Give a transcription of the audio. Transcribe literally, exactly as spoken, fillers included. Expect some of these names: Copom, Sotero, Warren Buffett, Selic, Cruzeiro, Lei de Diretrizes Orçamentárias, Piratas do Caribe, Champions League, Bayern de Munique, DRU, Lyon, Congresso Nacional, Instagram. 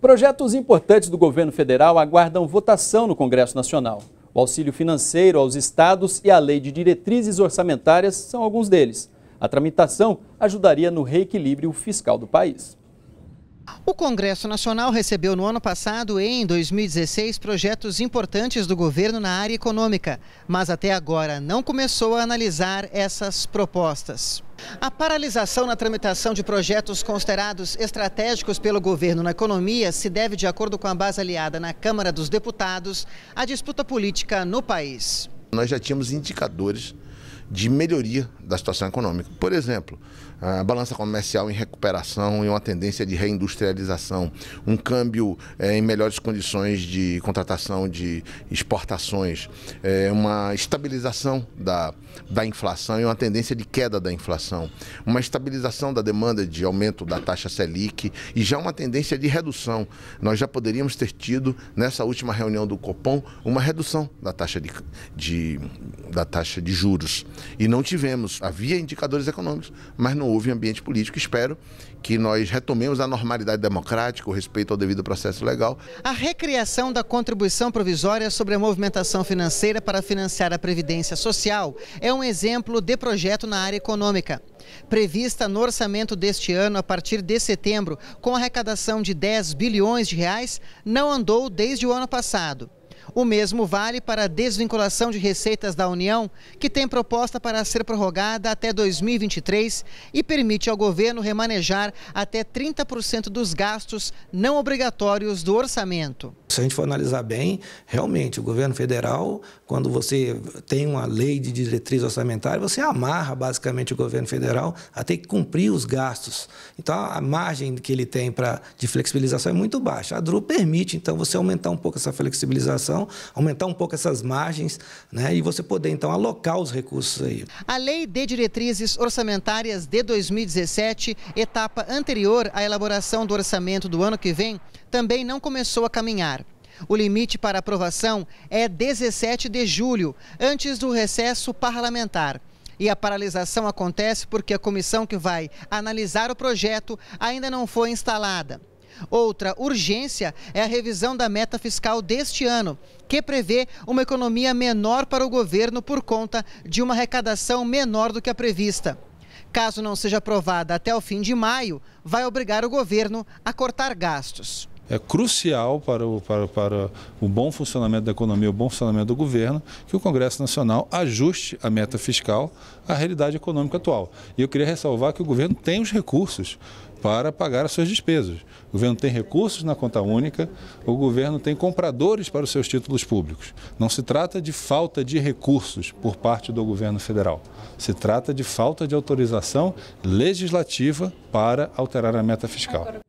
Projetos importantes do governo federal aguardam votação no Congresso Nacional. O auxílio financeiro aos estados e a Lei de Diretrizes Orçamentárias são alguns deles. A tramitação ajudaria no reequilíbrio fiscal do país. O Congresso Nacional recebeu no ano passado e em dois mil e dezesseis projetos importantes do governo na área econômica, mas até agora não começou a analisar essas propostas. A paralisação na tramitação de projetos considerados estratégicos pelo governo na economia se deve, de acordo com a base aliada na Câmara dos Deputados, à disputa política no país. Nós já tínhamos indicadores de melhoria da situação econômica. Por exemplo, a balança comercial em recuperação e uma tendência de reindustrialização, um câmbio é, em melhores condições de contratação de exportações, é, uma estabilização da, da inflação e uma tendência de queda da inflação, uma estabilização da demanda de aumento da taxa Selic e já uma tendência de redução. Nós já poderíamos ter tido, nessa última reunião do Copom, uma redução da taxa de, de, da taxa de juros. E não tivemos, havia indicadores econômicos, mas não houve ambiente político. Espero que nós retomemos a normalidade democrática, o respeito ao devido processo legal. A recriação da contribuição provisória sobre a movimentação financeira para financiar a Previdência Social é um exemplo de projeto na área econômica. Prevista no orçamento deste ano, a partir de setembro, com arrecadação de dez bilhões de reais, não andou desde o ano passado. O mesmo vale para a desvinculação de receitas da União, que tem proposta para ser prorrogada até dois mil e vinte e três e permite ao governo remanejar até trinta por cento dos gastos não obrigatórios do orçamento. Se a gente for analisar bem, realmente o governo federal, quando você tem uma lei de diretriz orçamentária, você amarra basicamente o governo federal a ter que cumprir os gastos. Então a margem que ele tem pra, de flexibilização é muito baixa. A D R U permite então você aumentar um pouco essa flexibilização, aumentar um pouco essas margens, né, e você poder então alocar os recursos aí. A Lei de Diretrizes Orçamentárias de dois mil e dezessete, etapa anterior à elaboração do orçamento do ano que vem, também não começou a caminhar. O limite para aprovação é dezessete de julho, antes do recesso parlamentar. E a paralisação acontece porque a comissão que vai analisar o projeto ainda não foi instalada. Outra urgência é a revisão da meta fiscal deste ano, que prevê uma economia menor para o governo por conta de uma arrecadação menor do que a prevista. Caso não seja aprovada até o fim de maio, vai obrigar o governo a cortar gastos. É crucial para o, para, para o bom funcionamento da economia, o bom funcionamento do governo, que o Congresso Nacional ajuste a meta fiscal à realidade econômica atual. E eu queria ressalvar que o governo tem os recursos para pagar as suas despesas. O governo tem recursos na conta única, o governo tem compradores para os seus títulos públicos. Não se trata de falta de recursos por parte do governo federal. Se trata de falta de autorização legislativa para alterar a meta fiscal.